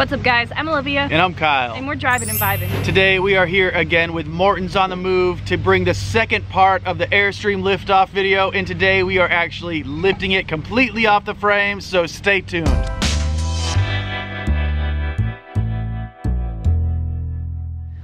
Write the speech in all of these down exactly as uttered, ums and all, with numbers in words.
What's up guys, I'm Olivia. And I'm Kyle. And we're driving and vibing. Today we are here again with Morton's on the Move to bring the second part of the Airstream liftoff video. And today we are actually lifting it completely off the frame, so stay tuned.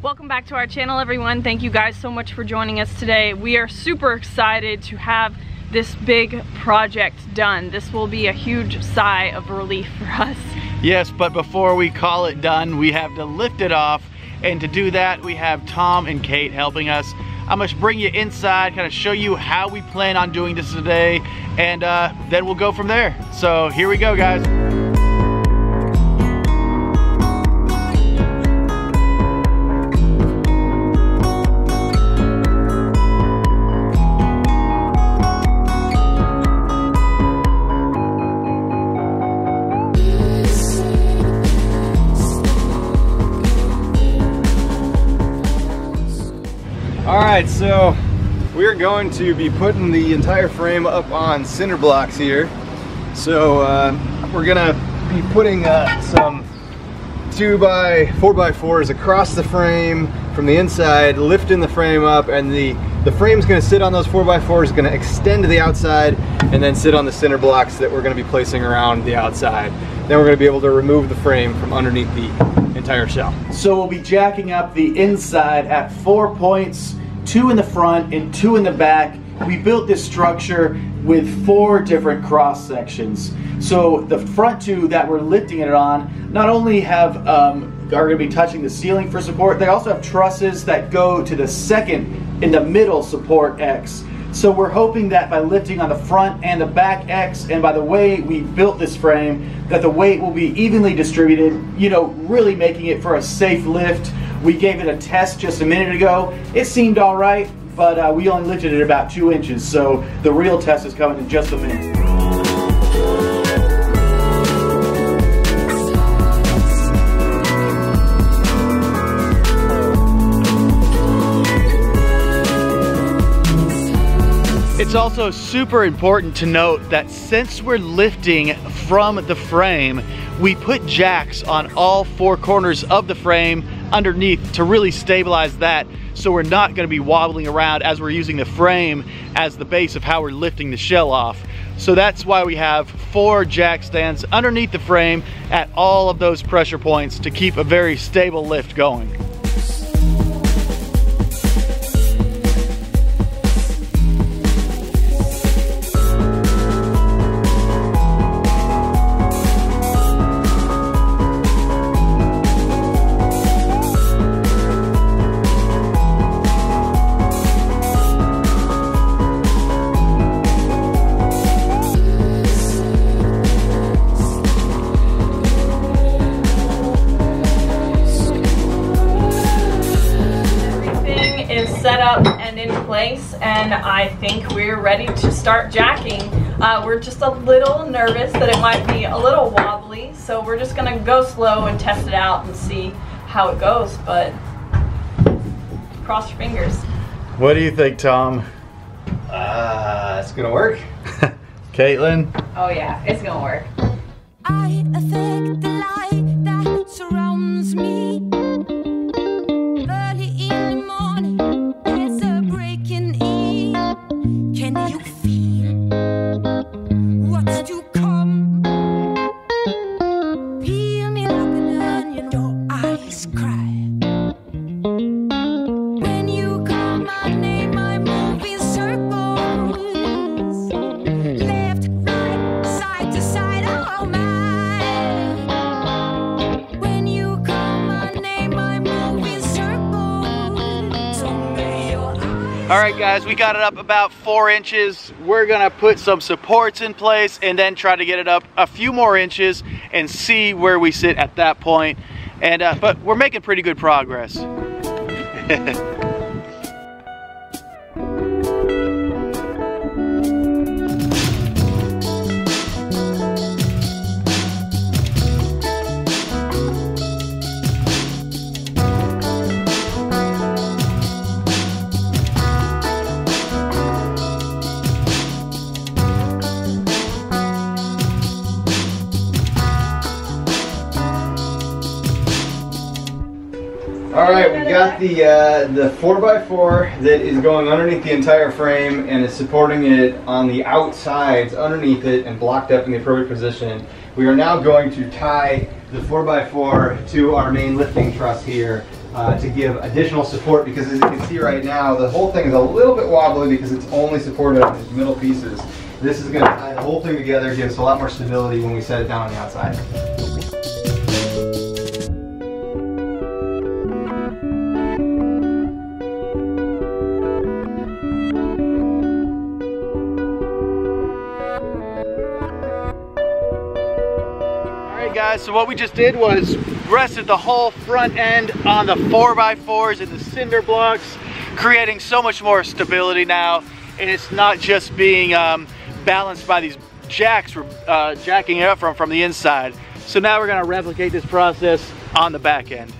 Welcome back to our channel everyone. Thank you guys so much for joining us today. We are super excited to have this big project done. This will be a huge sigh of relief for us. Yes, but before we call it done, we have to lift it off. And to do that, we have Tom and Kate helping us. I'm gonna bring you inside, kind of show you how we plan on doing this today, and uh, then we'll go from there. So here we go, guys. Alright, so we're going to be putting the entire frame up on cinder blocks here. So uh, we're gonna be putting uh, some two by four by fours across the frame from the inside, lifting the frame up, and the, the frame's gonna sit on those four by fours, gonna extend to the outside, and then sit on the cinder blocks that we're gonna be placing around the outside. Then we're gonna be able to remove the frame from underneath the entire shell. So we'll be jacking up the inside at four points, two in the front and two in the back. We built this structure with four different cross sections. So the front two that we're lifting it on not only have um, are going to be touching the ceiling for support, they also have trusses that go to the second in the middle support X. So we're hoping that by lifting on the front and the back X, and by the way we built this frame, that the weight will be evenly distributed, you know, really making it for a safe lift. We gave it a test just a minute ago. It seemed all right, but uh, we only lifted it about two inches, so the real test is coming in just a minute. It's also super important to note that since we're lifting from the frame, we put jacks on all four corners of the frame underneath to really stabilize that, so we're not going to be wobbling around as we're using the frame as the base of how we're lifting the shell off. So that's why we have four jack stands underneath the frame at all of those pressure points to keep a very stable lift going. Set up and in place, and I think we're ready to start jacking. Uh, we're just a little nervous that it might be a little wobbly, so we're just gonna go slow and test it out and see how it goes, but cross your fingers. What do you think, Tom? Uh, it's gonna work. Caitlin? Oh yeah, it's gonna work. I affect the light that surrounds me. All right guys, we got it up about four inches. We're gonna put some supports in place and then try to get it up a few more inches and see where we sit at that point. And, uh, but we're making pretty good progress. Alright, we got the uh, the four by four that is going underneath the entire frame and is supporting it on the outsides underneath it and blocked up in the appropriate position. We are now going to tie the four by four to our main lifting truss here uh, to give additional support, because as you can see right now, the whole thing is a little bit wobbly because it's only supported on these middle pieces. This is going to tie the whole thing together, give us a lot more stability when we set it down on the outside. Guys, so what we just did was rested the whole front end on the four by fours and the cinder blocks, creating so much more stability now, and it's not just being um, balanced by these jacks we're uh, jacking it up from from the inside. So now we're going to replicate this process on the back end.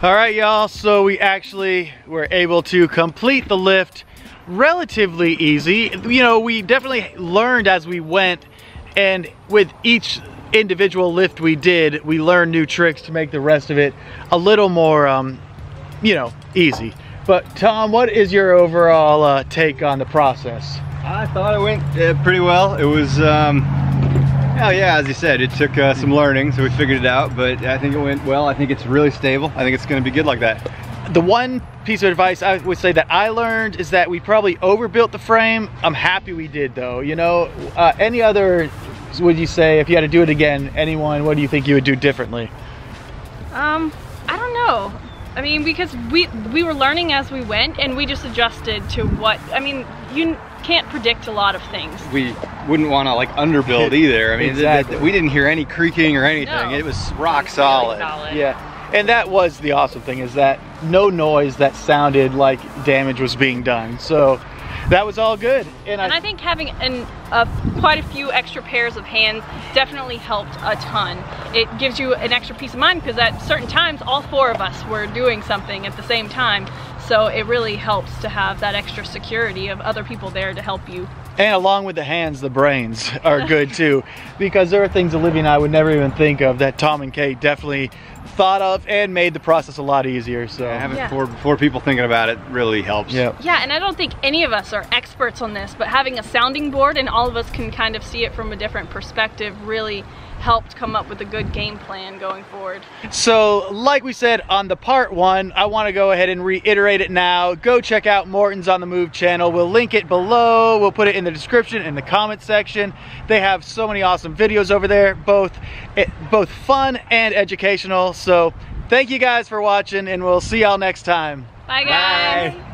All right, y'all, so we actually were able to complete the lift relatively easy. You know, we definitely learned as we went, and with each individual lift we did, we learned new tricks to make the rest of it a little more, um, you know, easy. But Tom, what is your overall uh, take on the process? I thought it went uh, pretty well. It was, um, oh yeah, as you said, it took uh, some learning, so we figured it out, but I think it went well. I think it's really stable. I think it's going to be good like that. The one piece of advice I would say that I learned is that we probably overbuilt the frame. I'm happy we did, though. You know, uh, any other, would you say, if you had to do it again, anyone, what do you think you would do differently? Um, I don't know. I mean, because we, we were learning as we went, and we just adjusted to what, I mean, you can't predict a lot of things. We wouldn't want to like underbuild either. I mean, exactly. th th we didn't hear any creaking or anything. No. It was rock it was solid. Really solid. Yeah, and that was the awesome thing, is that no noise that sounded like damage was being done. So that was all good. And, and I, I think having an, uh, quite a few extra pairs of hands definitely helped a ton. It gives you an extra peace of mind, because at certain times all four of us were doing something at the same time. So it really helps to have that extra security of other people there to help you. And along with the hands, the brains are good too, because there are things Olivia and I would never even think of that Tom and Kate definitely thought of and made the process a lot easier. So yeah, having yeah. four, four people thinking about it really helps. Yeah. Yeah, and I don't think any of us are experts on this, but having a sounding board and all of us can kind of see it from a different perspective really helped come up with a good game plan going forward. So like we said on the part one, I want to go ahead and reiterate it now. Go check out Morton's on the Move channel. We'll link it below. We'll put it in the description, in the comment section. They have so many awesome videos over there, both, both fun and educational. So thank you guys for watching, and we'll see y'all next time. Bye guys. Bye.